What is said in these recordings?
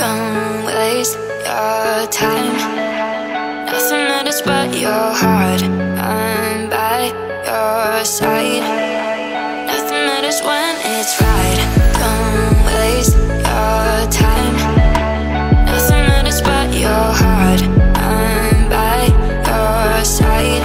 Don't waste your time. Nothing matters but your heart. I'm by your side. Nothing matters when it's right. Don't waste your time. Nothing matters but your heart. I'm by your side.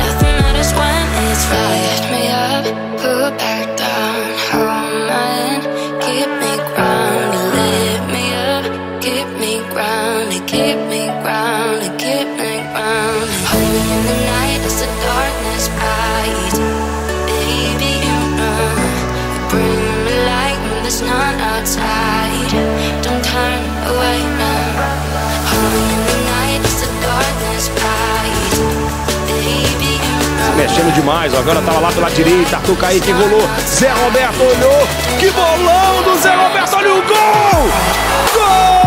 Nothing matters when it's right. Lift me up, put back down. Hold my hand. Keep me grounded, lift me up. Keep me grounded, keep me grounded, keep me grounded. Hold me in the night as the darkness rides. Baby, you know you bring me light when there's none outside. Don't turn away now. Hold me in the night as the darkness rides. Baby, you know. Mexendo demais, agora tava lá pela direita, toca aí que rolou. Zé Roberto olhou, que bolão! Zé Roberto, olha o gol! Gol!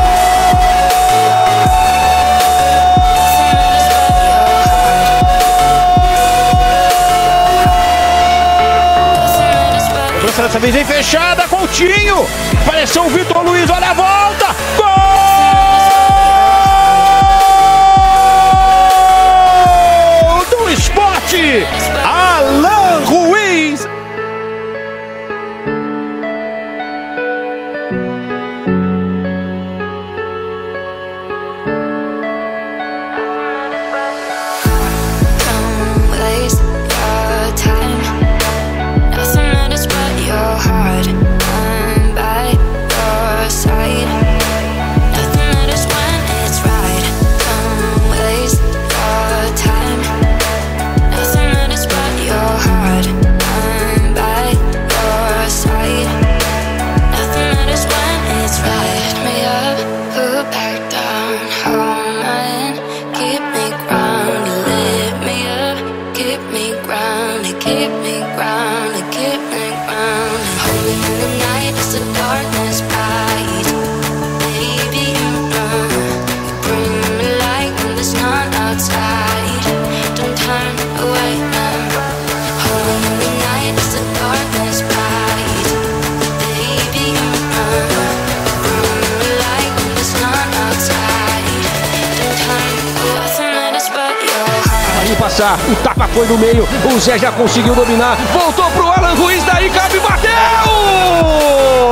Trouxe dessa vez em fechada, Coutinho! Apareceu o Vitor Luiz, olha a volta! Gol! Do esporte! Alan Ruiz! Passar, o tapa foi no meio, o Zé já conseguiu dominar, voltou pro Alan Ruiz, daí cabe, bateu!